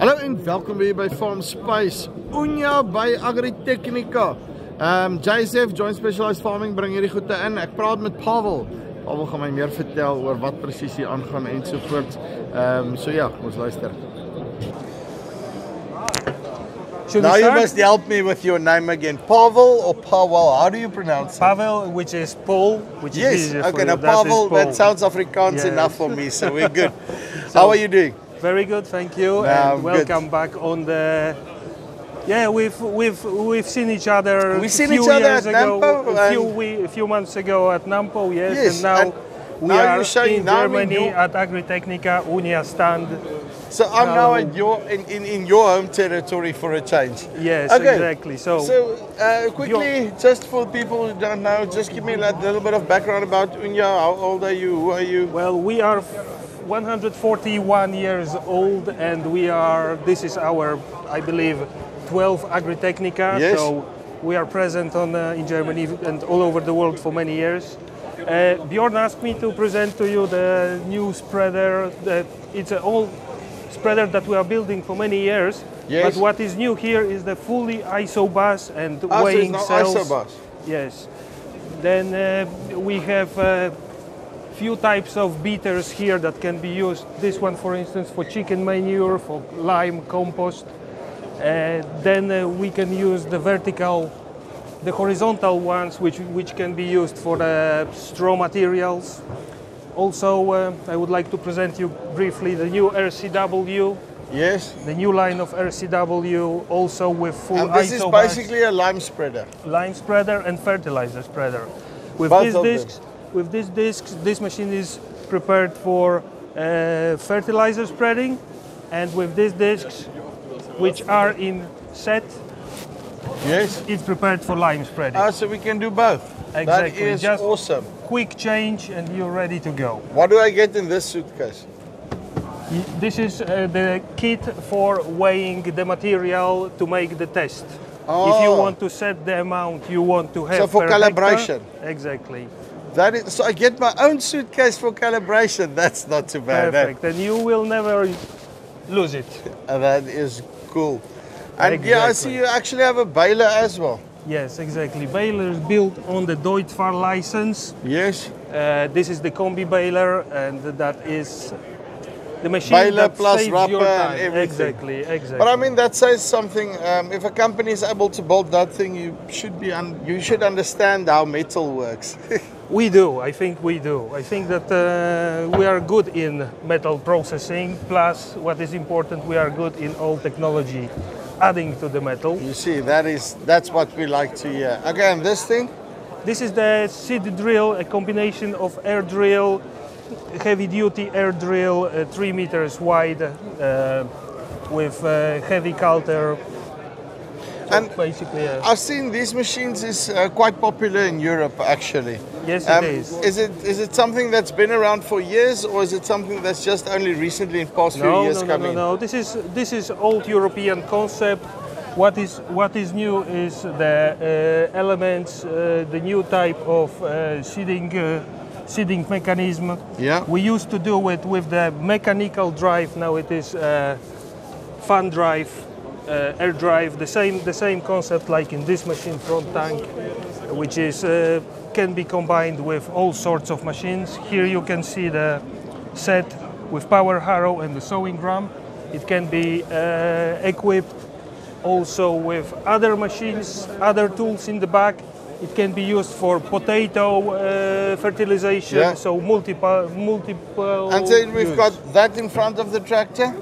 Hallo en welkom weer by Farmspace. Unia by Agritechnica. JSF Joined Specialised Farming bring hierdie goede in. Ek praat met Pavel. Pavel gaan my meer vertel oor wat presies hier aangaan en so voort. So ja, ons luister. Now you must help me with your name again. Pavel or Pavel? How do you pronounce it? Pavel, which is Paul, which yes. is easier for you. Now Pavel, that sounds Afrikaans enough for me, so we're good. How are you doing? Very good, thank you, and welcome back on the. Yeah, we've seen each other. We've seen each other at Nampo a few months ago at Nampo, yes, and now we are in Germany at Agritechnica Unia stand. So I'm now at your in your home territory for a change. Yes, okay. Exactly. So quickly, just for people who don't know, just give me a little bit of background about Unia. How old are you? Who are you? Well, we are 141 years old, and we are. This is our, I believe, 12th Agritechnica. Yes. So we are present in Germany and all over the world for many years. Bjorn asked me to present to you the new spreader. It's an old spreader that we are building for many years, yes. But what is new here is the fully ISO bus and weighing cells. ISO bus. Yes. Then we have a few types of beaters here that can be used. This one, for instance, for chicken manure, for lime compost. Then we can use the horizontal ones, which can be used for the straw materials. Also, I would like to present you briefly the new RCW. Yes. The new line of RCW, also with full ISO. And this is basically a lime spreader. Lime spreader and fertilizer spreader. With these discs, this machine is prepared for fertilizer spreading, and with these discs, which are in set, yes, it's prepared for lime spreading. So we can do both. Exactly. That is just awesome. Quick change and you're ready to go. What do I get in this suitcase? This is the kit for weighing the material to make the test. Oh. If you want to set the amount you want to have. So for calibration. Hectare. Exactly. That is, so I get my own suitcase for calibration. That's not too bad. Perfect. Then you will never lose it. That is cool. And exactly. Yeah, I see you actually have a baler as well. Yes, exactly. Baler is built on the Deutz-Fahr license. Yes. This is the Combi baler, and that is the machine baler that plus saves your time. And everything. Exactly. But I mean, that says something. If a company is able to build that thing, you should understand how metal works. We do. I think we do. I think that we are good in metal processing. Plus, what is important, we are good in all technology. Adding to the metal. You see, that's what we like to hear. Again, this thing? This is the seed drill, a combination of air drill, heavy-duty air drill, 3 meters wide, with heavy coulter. So and basically, I've seen these machines is quite popular in Europe, actually. Yes, it is. Is it something that's been around for years, or is it something that's just only recently in the past few years coming? No. This is old European concept. What is new is the elements, the new type of seeding mechanism. Yeah. We used to do it with the mechanical drive. Now it is fan drive, air drive. The same concept like in this machine, front tank, which is. Can be combined with all sorts of machines. Here you can see the set with power harrow and the sowing drum. It can be equipped also with other machines, other tools in the back. It can be used for potato fertilization, so multiple. And then we've got that in front of the tractor.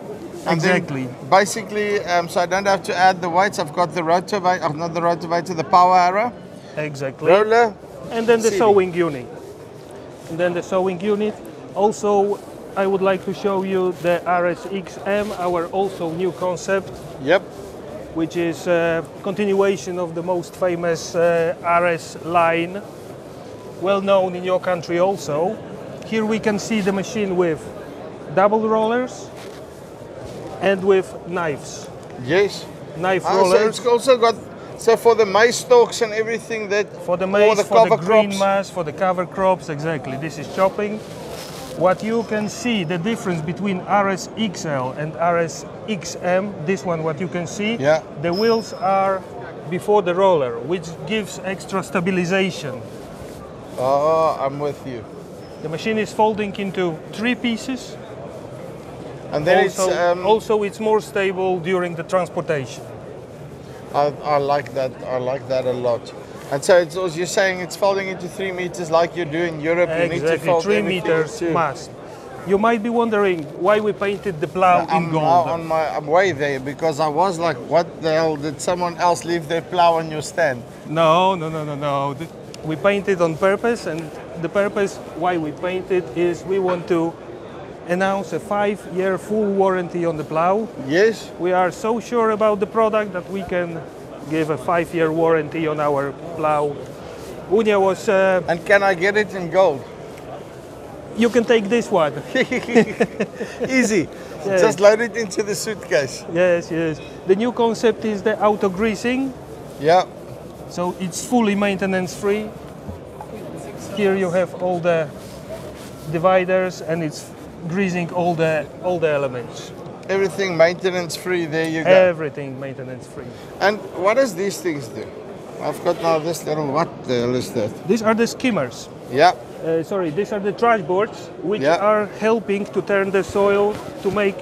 And exactly. Basically, so I don't have to add the weights. I've got the rotovator, not the rotovator, the power harrow. Exactly. Roller. And then the sewing unit. Also, I would like to show you the RS XM, our also new concept. Yep. Which is a continuation of the most famous RS line, well known in your country also. Here we can see the machine with double rollers and with knives. Yes. Knife rollers. So it's also got. So for the maize stalks and everything that for the maize, for the cover crops, for the green mass, for the cover crops, exactly. This is chopping. What you can see, the difference between RS XL and RS XM, this one what you can see, yeah, the wheels are before the roller, which gives extra stabilization. Oh, I'm with you. The machine is folding into three pieces. And then also, it's more stable during the transportation. I like that. I like that a lot. And so it's, you're saying it's folding into 3 meters, like you do in Europe. Exactly. You need to fold 3 meters must. You might be wondering why we painted the plow in gold. I'm on my way there because I was like, what the hell? Did someone else leave their plow on your stand? No, no, no, no, no. We painted on purpose, and the purpose why we painted is we want to announce a 5-year full warranty on the plow. Yes. We are so sure about the product that we can give a 5-year warranty on our plow. Unia was... and can I get it in gold? You can take this one. Easy. Yes. Just load it into the suitcase. Yes, yes. The new concept is the auto greasing. Yeah. So it's fully maintenance free. Here you have all the dividers and it's greasing all the elements. Everything maintenance free, there you go. Everything maintenance free. And what does these things do? I've got now this little, what the hell is that? These are the skimmers. Yeah. Sorry, these are the trash boards, which yeah, are helping to turn the soil to make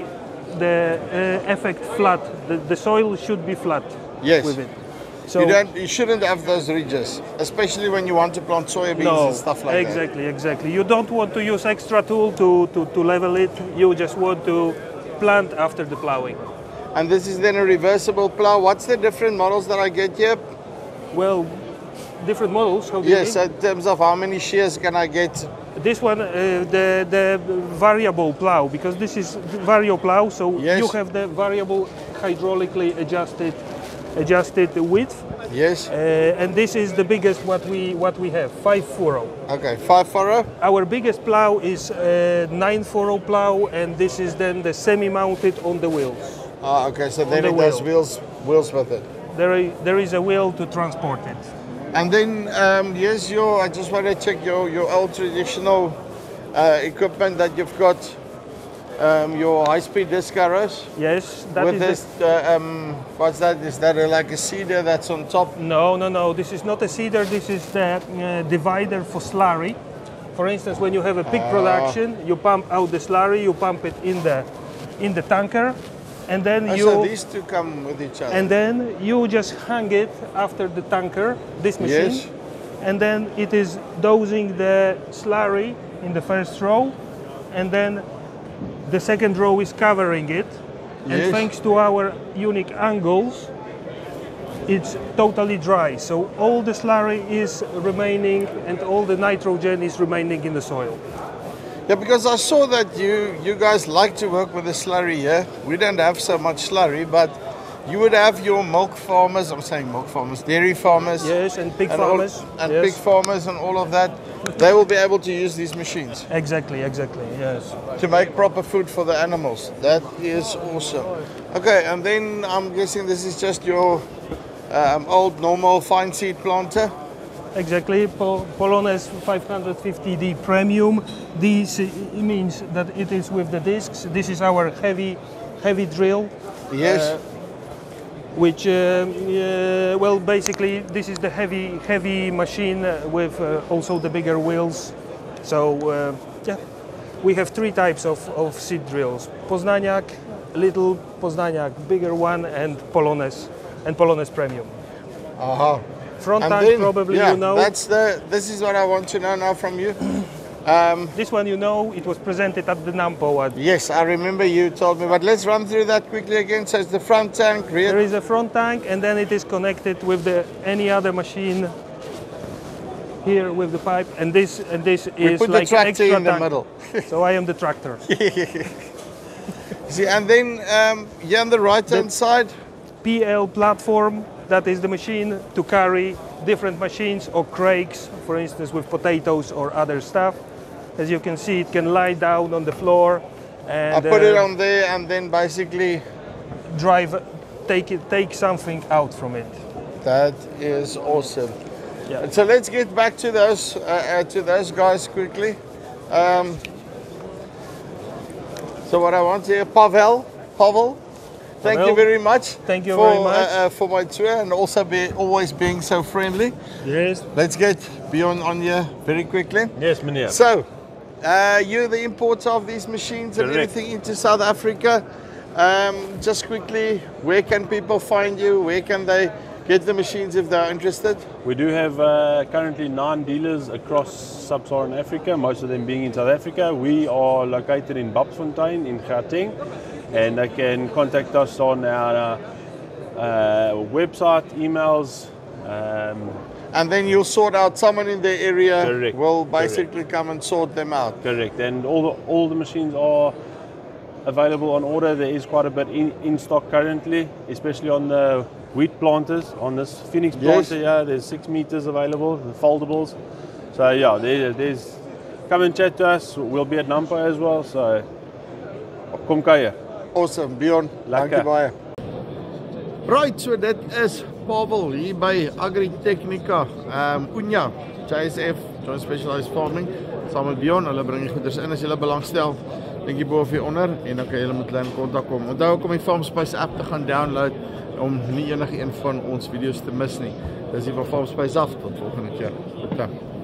the effect flat. The soil should be flat, yes, with it. So you shouldn't have those ridges, especially when you want to plant soybeans, no, and stuff like exactly, that. Exactly. You don't want to use extra tool to level it. You just want to plant after the plowing. And this is then a reversible plow. What's the different models that I get here? Well, different models. How do yes, you mean? In terms of how many shears can I get? This one, the variable plow, because this is vario plow, so yes, you have the variable hydraulically adjusted width. Yes. And this is the biggest what we have, 5 furrow. Okay, 5 furrow. Our biggest plow is 9 furrow plow, and this is then the semi-mounted on the wheels. Ah, okay, so then it has wheels with it. There is a wheel to transport it. And then here's your, I just want to check your old traditional equipment that you've got. Your high-speed disc harrows? Yes, that with is this. What's that? Is that like a seeder that's on top? No, no, no. This is not a seeder. This is the divider for slurry. For instance, when you have a pig production, you pump out the slurry, you pump it in the tanker, and then you. So these two come with each other. And then you just hang it after the tanker, this machine, yes, and then it is dosing the slurry in the first row, and then the second row is covering it, and yes, thanks to our unique angles, it's totally dry. So all the slurry is remaining and all the nitrogen is remaining in the soil. Yeah, because I saw that you guys like to work with the slurry here. Yeah? We don't have so much slurry, but you would have your milk farmers, I'm saying milk farmers, dairy farmers. Yes, and pig farmers. And yes, pig farmers and all of that. They will be able to use these machines. Exactly, exactly, yes. To make proper food for the animals. That is awesome. Okay, and then I'm guessing this is just your old normal fine seed planter? Exactly, Polonez 550D Premium. This means that it is with the discs. This is our heavy drill. Yes. Which, well, basically, this is the heavy machine with also the bigger wheels. So, yeah, we have 3 types of seed drills: Poznaniak, little Poznaniak, bigger one, and Polonez Premium. Uh-huh. Front tank, probably, yeah, you know. That's the. This is what I want to know now from you. This one, you know, it was presented at the NAMPO. Yes, I remember you told me, but let's run through that quickly again. So it's the front tank, rear. There is a front tank, and then it is connected with any other machine here with the pipe. And this is put like the tractor extra in the tank. Middle. So I am the tractor. See, and then here on the right-hand side, PL platform. That is the machine to carry different machines or crakes, for instance, with potatoes or other stuff. As you can see, it can lie down on the floor. And I put it on there and then basically take something out from it. That is awesome. Yeah. And so let's get back to those guys quickly. So what I want here, Pavel, thank you very much. Thank you for my tour and also always being so friendly. Yes. Let's get beyond Unia very quickly. Yes, Meneer. So, you're the importer of these machines and everything into South Africa. Just quickly, where can people find you? Where can they get the machines if they're interested? We do have currently 9 dealers across sub-Saharan Africa, most of them being in South Africa. We are located in Babsfontein in Gauteng, and they can contact us on our website, emails. And then you'll sort out someone in the area. Correct. Will basically come and sort them out. Correct. And all the machines are available on order. There is quite a bit in stock currently, especially on the wheat planters. On this Phoenix planter, yeah, there's 6 meters available, the foldables. So yeah, there's, come and chat to us. We'll be at Nampo as well, so kom kuier. Awesome, Bjorn, dankie baie. Right, so that is Pavel here by Agritechnica, Unia, JSF, Joined Specialised Farming. Saam met Bjorn, hulle bring die goeders in as julle belangstel. Denk hier boven hieronder en dan kan julle met klein contact kom. Onthou ook om die Farmspace app te gaan download om nie enige een van ons video's te mis nie. Dis hier van Farmspace af, tot volgende keer. Bedankt.